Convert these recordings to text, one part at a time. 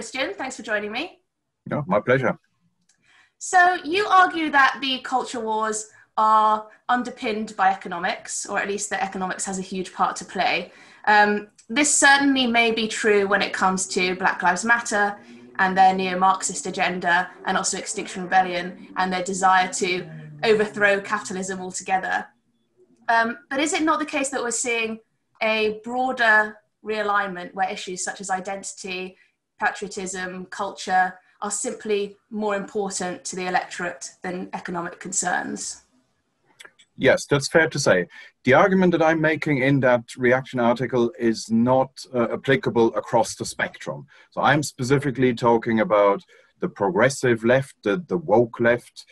Christian. Thanks for joining me. No, my pleasure. So you argue that the culture wars are underpinned by economics, or at least that economics has a huge part to play. This certainly may be true when it comes to Black Lives Matter and their neo-Marxist agenda, and also Extinction Rebellion and their desire to overthrow capitalism altogether. But is it not the case that we're seeing a broader realignment where issues such as identity, patriotism, culture are simply more important to the electorate than economic concerns? Yes, that's fair to say. The argument that I'm making in that reaction article is not applicable across the spectrum. So I'm specifically talking about the progressive left, the woke left,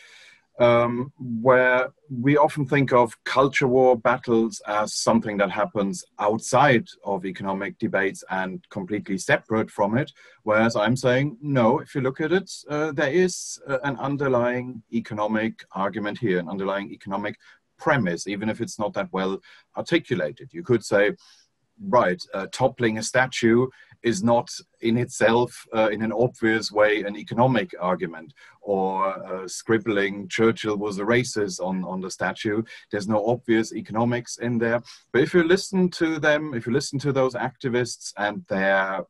where we often think of culture war battles as something that happens outside of economic debates and completely separate from it, whereas I'm saying, no, if you look at it, there is an underlying economic argument here, an underlying economic premise, even if it's not that well articulated. You could say, right, toppling a statue is not in itself, in an obvious way, an economic argument, or scribbling Churchill was a racist on the statue. There's no obvious economics in there. But if you listen to them, if you listen to those activists and their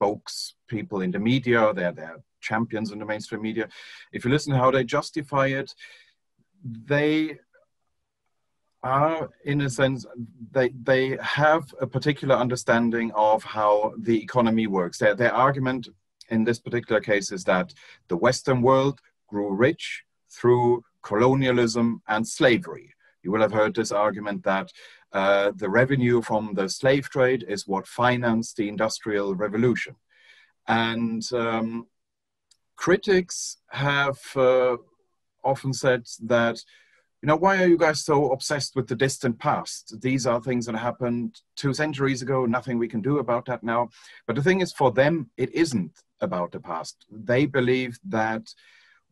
spokespeople in the media, their champions in the mainstream media, if you listen to how they justify it, they are, in a sense, they have a particular understanding of how the economy works. Their argument in this particular case is that the Western world grew rich through colonialism and slavery. You will have heard this argument that the revenue from the slave trade is what financed the Industrial Revolution. And critics have often said that, you know, why are you guys so obsessed with the distant past? These are things that happened 2 centuries ago, nothing we can do about that now. But the thing is, for them, it isn't about the past. They believe that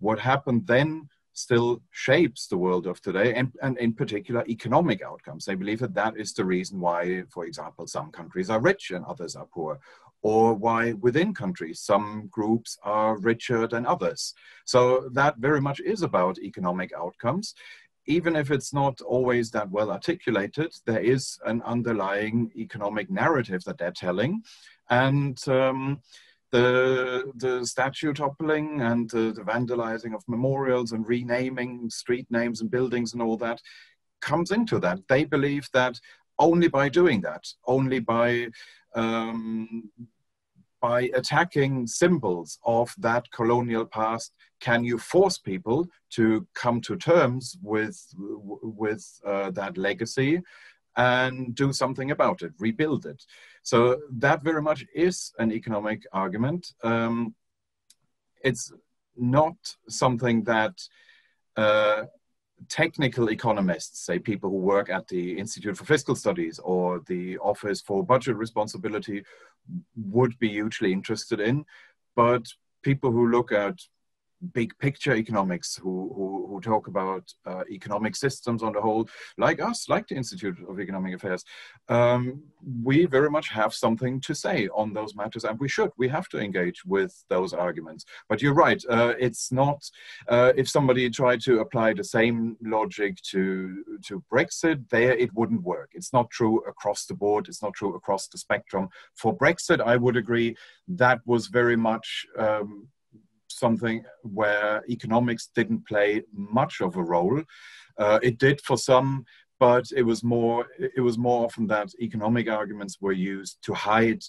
what happened then still shapes the world of today, and in particular, economic outcomes. They believe that that is the reason why, for example, some countries are rich and others are poor, or why within countries some groups are richer than others. So that very much is about economic outcomes. Even if it's not always that well articulated, there is an underlying economic narrative that they're telling. And the statue toppling and the vandalizing of memorials and renaming street names and buildings and all that comes into that. They believe that only by doing that, only by attacking symbols of that colonial past, can you force people to come to terms with that legacy and do something about it, rebuild it. So that very much is an economic argument. It's not something that technical economists, say people who work at the Institute for Fiscal Studies or the Office for Budget Responsibility, would be hugely interested in, but people who look at big picture economics, who talk about economic systems on the whole, like us, like the Institute of Economic Affairs, we very much have something to say on those matters, and we have to engage with those arguments. But you're right, it's not, if somebody tried to apply the same logic to Brexit, there it wouldn't work. It's not true across the board, it's not true across the spectrum. For Brexit, I would agree, that was very much something where economics didn't play much of a role. It did for some, but it was more often that economic arguments were used to hide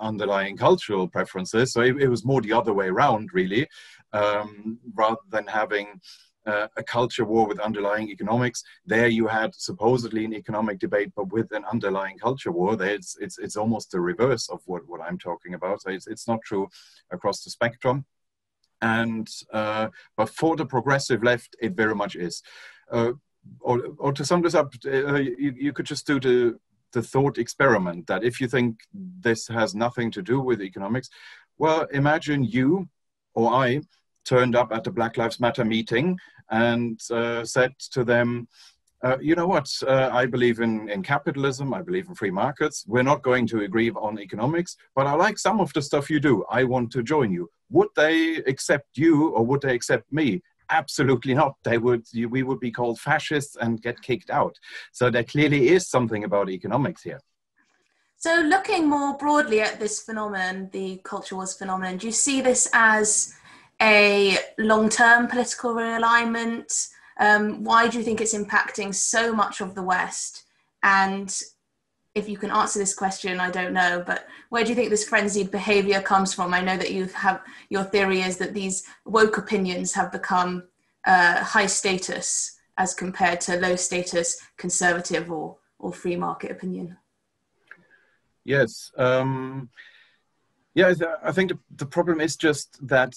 underlying cultural preferences. So it was more the other way around, really, rather than having a culture war with underlying economics. There you had supposedly an economic debate, but with an underlying culture war. It's almost the reverse of what I'm talking about. So it's not true across the spectrum. And but for the progressive left, it very much is. Or to sum this up, you could just do the thought experiment that if you think this has nothing to do with economics, well, imagine you or I turned up at the Black Lives Matter meeting and said to them, you know what, I believe in capitalism, I believe in free markets, we're not going to agree on economics, but I like some of the stuff you do, I want to join you. Would they accept you or would they accept me? Absolutely not. They would, we would be called fascists and get kicked out. So there clearly is something about economics here. So looking more broadly at this phenomenon, the culture wars phenomenon, do you see this as a long-term political realignment? Why do you think it's impacting so much of the West? And if you can answer this question, I don't know, but where do you think this frenzied behaviour comes from? I know that you have, your theory is that these woke opinions have become high status as compared to low status conservative or free market opinion. Yes. Yeah, I think the problem is just that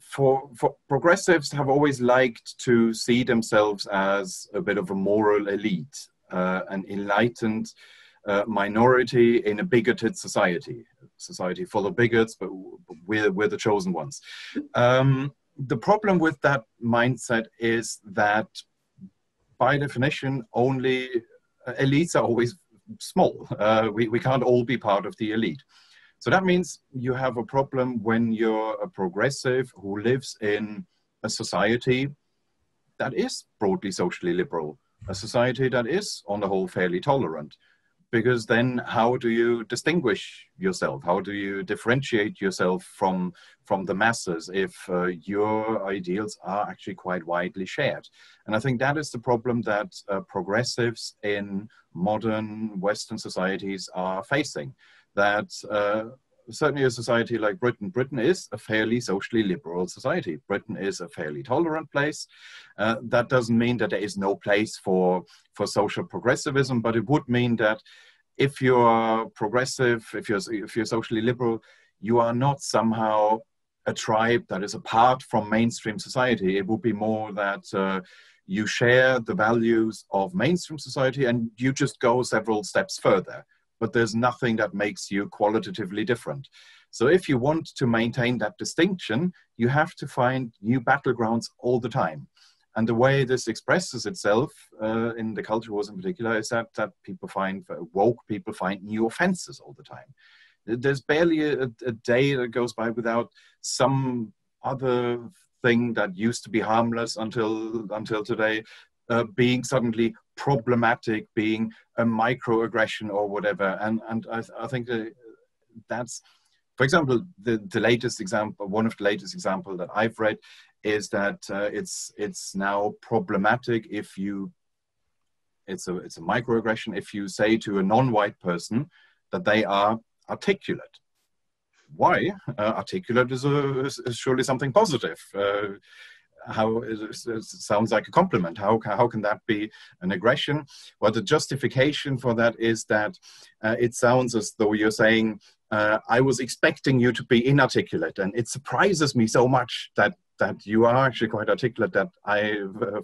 for progressives have always liked to see themselves as a bit of a moral elite, an enlightened minority in a bigoted society, full of bigots, but we're the chosen ones. The problem with that mindset is that by definition, only elites are always small. We can't all be part of the elite. So that means you have a problem when you're a progressive who lives in a society that is broadly socially liberal, a society that is, on the whole, fairly tolerant. Because then how do you distinguish yourself? How do you differentiate yourself from the masses if your ideals are actually quite widely shared? And I think that is the problem that progressives in modern Western societies are facing. That certainly a society like Britain, Britain is a fairly socially liberal society. Britain is a fairly tolerant place. That doesn't mean that there is no place for social progressivism, but it would mean that if you're progressive, if you're socially liberal, you are not somehow a tribe that is apart from mainstream society. It would be more that you share the values of mainstream society and you just go several steps further. But there's nothing that makes you qualitatively different. So if you want to maintain that distinction, you have to find new battlegrounds all the time. And the way this expresses itself in the culture wars in particular is that people find, woke people find new offenses all the time. There's barely a day that goes by without some other thing that used to be harmless until today being suddenly problematic, being a microaggression or whatever. And I think that's, for example, the latest example, one of the latest example that I've read is that it's now problematic if you, it's a microaggression if you say to a non-white person that they are articulate. Why? Articulate is surely something positive. How it sounds like a compliment. How can that be an aggression? Well, the justification for that is that it sounds as though you're saying, I was expecting you to be inarticulate, and it surprises me so much that you are actually quite articulate that I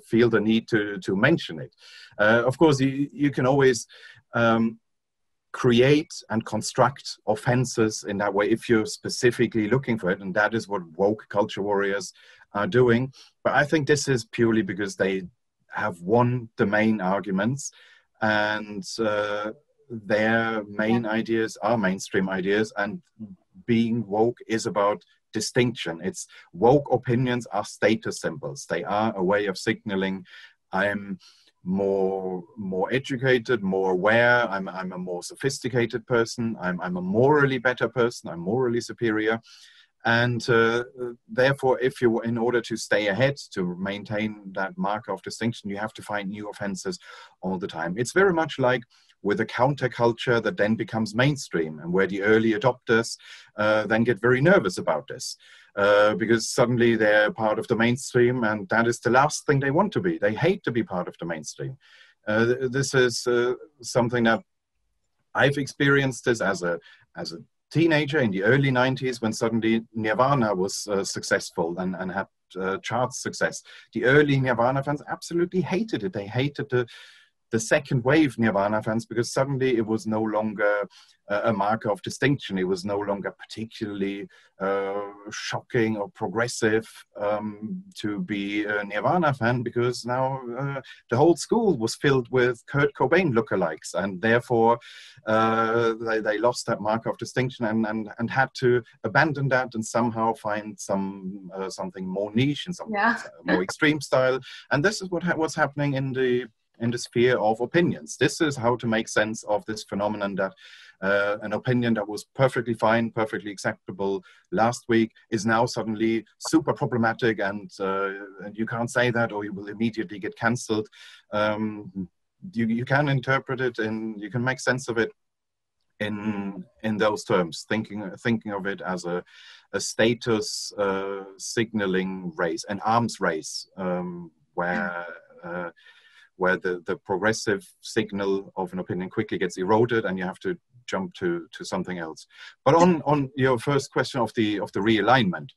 feel the need to mention it. Of course, you can always create and construct offenses in that way if you're specifically looking for it, and that is what woke culture warriors are doing. But I think this is purely because they have won the main arguments, and their main ideas are mainstream ideas, and being woke is about distinction. It's woke opinions are status symbols. They are a way of signaling I'm more educated, more aware, I'm a more sophisticated person, I'm a morally better person, I'm morally superior. And therefore, if you, in order to stay ahead, to maintain that marker of distinction, you have to find new offenses all the time. It's very much like with a counterculture that then becomes mainstream, and where the early adopters then get very nervous about this because suddenly they're part of the mainstream, and that is the last thing they want to be. They hate to be part of the mainstream. This is something that I've experienced this as a teenager in the early 90s, when suddenly Nirvana was successful and had charts success. The early Nirvana fans absolutely hated it. They hated the the second wave Nirvana fans, because suddenly it was no longer a marker of distinction. It was no longer particularly shocking or progressive to be a Nirvana fan, because now the whole school was filled with Kurt Cobain lookalikes, and therefore they lost that marker of distinction and had to abandon that and somehow find some something more niche and something more extreme style. And this is what what's happening in the sphere of opinions. This is how to make sense of this phenomenon that an opinion that was perfectly fine, perfectly acceptable last week is now suddenly super problematic, and you can't say that or you will immediately get cancelled. You can interpret it and you can make sense of it in those terms, thinking of it as a status signaling race, an arms race, where the progressive signal of an opinion quickly gets eroded and you have to jump to something else. But on your first question of the realignment,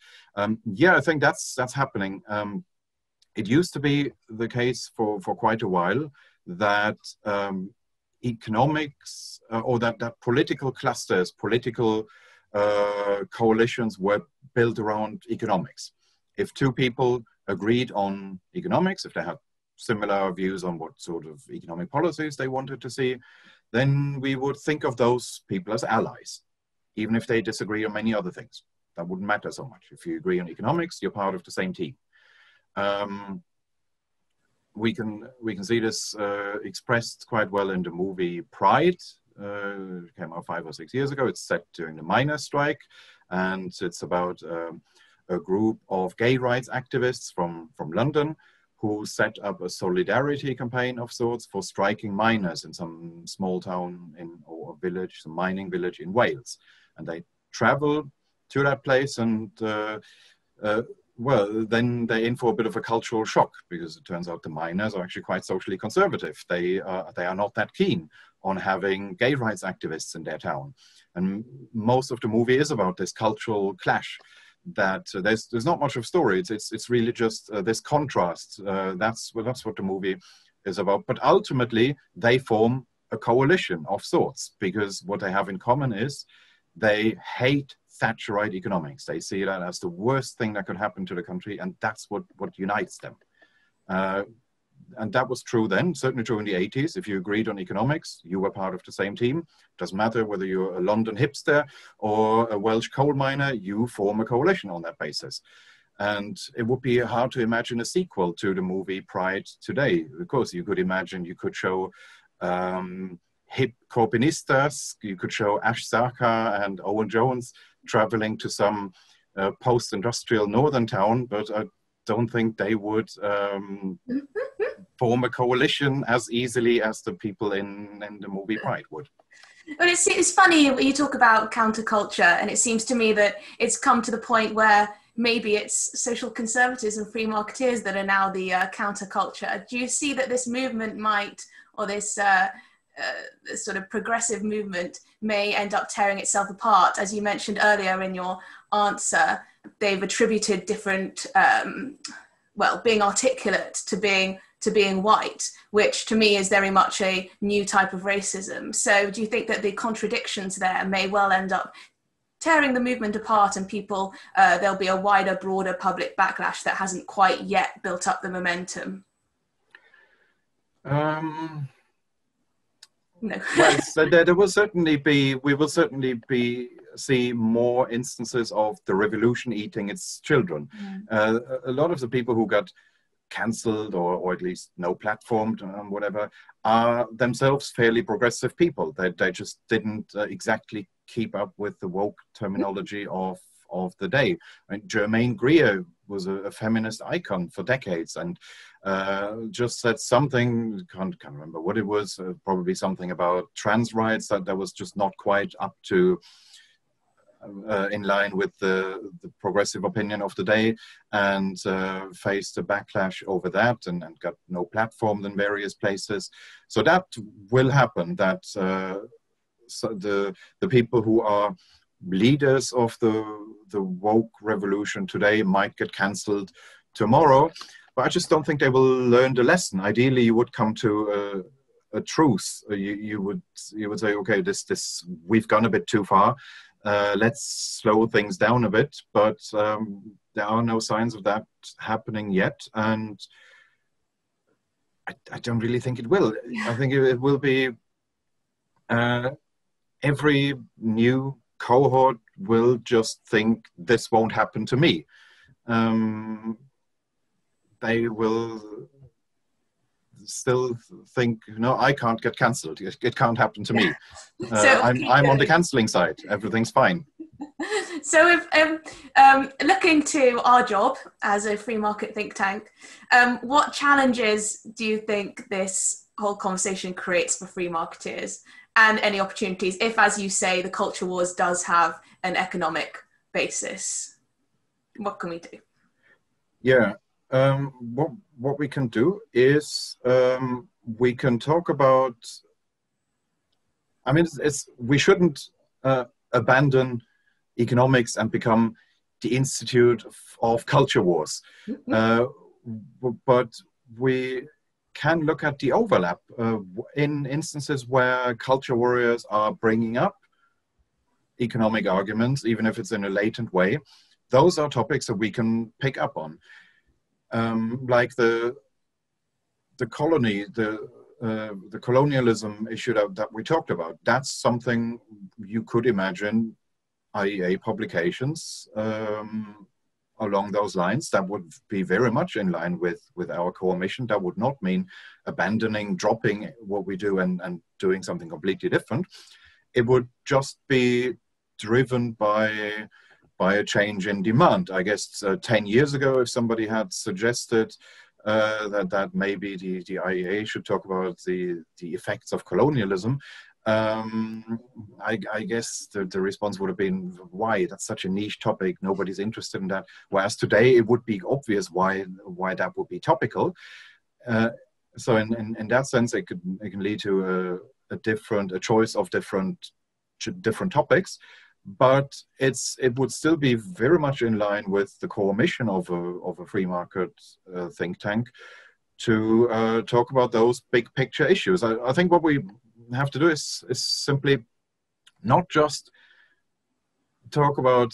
yeah, I think that's happening. It used to be the case for quite a while that economics or that political clusters, political coalitions were built around economics. If two people agreed on economics, if they had similar views on what sort of economic policies they wanted to see, then we would think of those people as allies, even if they disagree on many other things. That wouldn't matter so much. If you agree on economics, you're part of the same team. We can see this expressed quite well in the movie Pride. It came out 5 or 6 years ago. It's set during the miners' strike, and it's about a group of gay rights activists from London who set up a solidarity campaign of sorts for striking miners in some small town or village, some mining village in Wales. And they travel to that place and, well, then they're in for a bit of a cultural shock, because it turns out the miners are actually quite socially conservative. They are not that keen on having gay rights activists in their town. And most of the movie is about this cultural clash. That there's not much of story. It's really just this contrast. That's what the movie is about. But ultimately, they form a coalition of sorts, because what they have in common is they hate Thatcherite economics. They see that as the worst thing that could happen to the country, and that's what unites them. And that was true then, certainly true in the 80s. If you agreed on economics, you were part of the same team. Doesn't matter whether you're a London hipster or a Welsh coal miner, you form a coalition on that basis. And it would be hard to imagine a sequel to the movie Pride today. Of course, you could imagine, you could show hip Corbynistas, you could show Ash Sarkar and Owen Jones traveling to some post-industrial northern town, but I don't think they would form a coalition as easily as the people in the movie Pride would. Well, it's funny when you talk about counterculture, and it seems to me that it's come to the point where maybe it's social conservatives and free marketeers that are now the counterculture. Do you see that this movement might, or this sort of progressive movement may end up tearing itself apart? As you mentioned earlier in your answer, they've attributed different, well, being articulate to being white, which to me is very much a new type of racism. So do you think that the contradictions there may well end up tearing the movement apart, and people, there'll be a wider, broader public backlash that hasn't quite yet built up the momentum? No. Well, so there will certainly be, we will certainly see more instances of the revolution eating its children. Mm. A lot of the people who got cancelled or at least no platformed and whatever are themselves fairly progressive people. They just didn't exactly keep up with the woke terminology of the day. I mean, Germaine Greer was a feminist icon for decades, and just said something, can't remember what it was, probably something about trans rights that was just not quite up to in line with the progressive opinion of the day, and faced a backlash over that and got no platform in various places. So that will happen, that so the people who are leaders of the woke revolution today might get cancelled tomorrow, but I just don't think they will learn the lesson. Ideally, you would come to a truce, you would say, okay, this we've gone a bit too far. Let's slow things down a bit. But there are no signs of that happening yet, and I don't really think it will. I think it will be every new cohort will just think this won't happen to me. They will still think, no, I can't get cancelled. It can't happen to me. So, I'm on the cancelling side. Everything's fine. So if, looking to our job as a free market think tank, what challenges do you think this whole conversation creates for free marketers, and any opportunities if, as you say, the culture wars does have an economic basis? What can we do? Yeah. What we can do is we can talk about, I mean, we shouldn't abandon economics and become the Institute of Culture Wars. Mm-hmm. But we can look at the overlap in instances where culture warriors are bringing up economic arguments, even if it's in a latent way. Those are topics that we can pick up on. Like the colonialism issue that we talked about. That's something you could imagine IEA publications along those lines. That would be very much in line with our core mission. That would not mean abandoning, dropping what we do and doing something completely different. It would just be driven by a change in demand. I guess 10 years ago, if somebody had suggested that maybe the IEA should talk about the effects of colonialism, I guess the response would have been, why? That's such a niche topic, nobody's interested in that. Whereas today it would be obvious why that would be topical. So in that sense, it can lead to a choice of different topics. But it would still be very much in line with the core mission of a free market think tank to talk about those big picture issues. I think what we have to do is simply not just talk about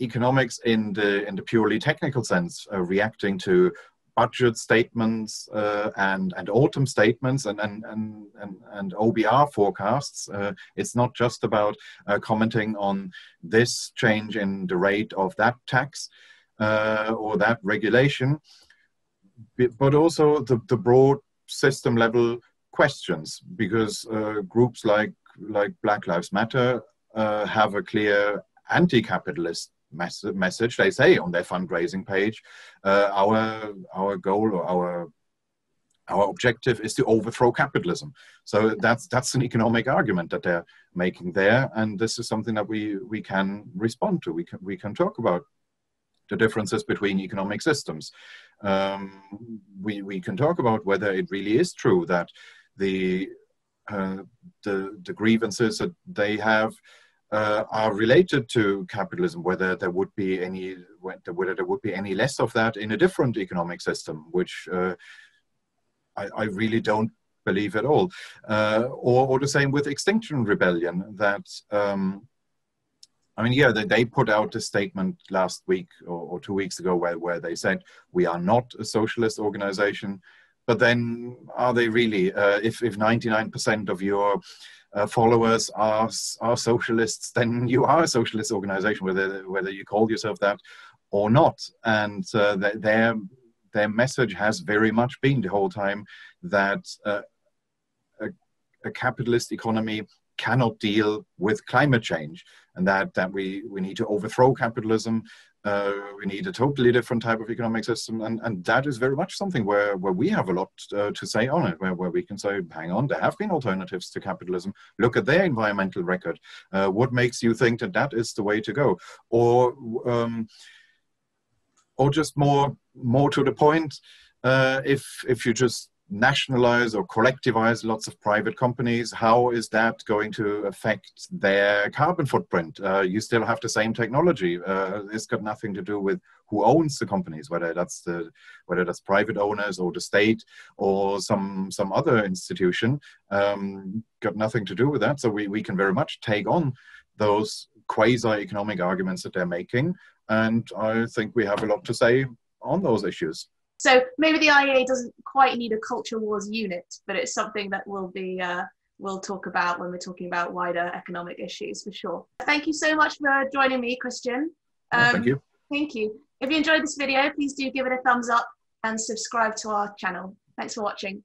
economics in the purely technical sense, reacting to budget statements and autumn statements and OBR forecasts. It's not just about commenting on this change in the rate of that tax or that regulation, but also the broad system level questions, because groups like Black Lives Matter have a clear anti-capitalist message. They say on their fundraising page, our goal or our objective is to overthrow capitalism. So that's an economic argument that they're making there, and this is something that we can respond to. We can talk about the differences between economic systems. We can talk about whether it really is true that the grievances that they have are related to capitalism, whether there would be any less of that in a different economic system, which I really don't believe at all. Or the same with Extinction Rebellion, that I mean, yeah, they put out a statement last week or 2 weeks ago where they said we are not a socialist organization. But then, are they really? If 99% of your followers are socialists, then you are a socialist organization, whether you call yourself that or not. And their message has very much been the whole time that a capitalist economy cannot deal with climate change, and that we need to overthrow capitalism. We need a totally different type of economic system, and that is very much something where we have a lot to say on it, where we can say, hang on, there have been alternatives to capitalism. Look at their environmental record. What makes you think that is the way to go? Or just more to the point, if you just nationalize or collectivize lots of private companies, how is that going to affect their carbon footprint? You still have the same technology. It's got nothing to do with who owns the companies, whether that's private owners or the state or some other institution. Got nothing to do with that. So we can very much take on those quasi-economic arguments that they're making. And I think we have a lot to say on those issues. So maybe the IEA doesn't quite need a culture wars unit, but it's something that we'll talk about when we're talking about wider economic issues for sure. Thank you so much for joining me, Christian. Thank you. Thank you. If you enjoyed this video, please do give it a thumbs up and subscribe to our channel. Thanks for watching.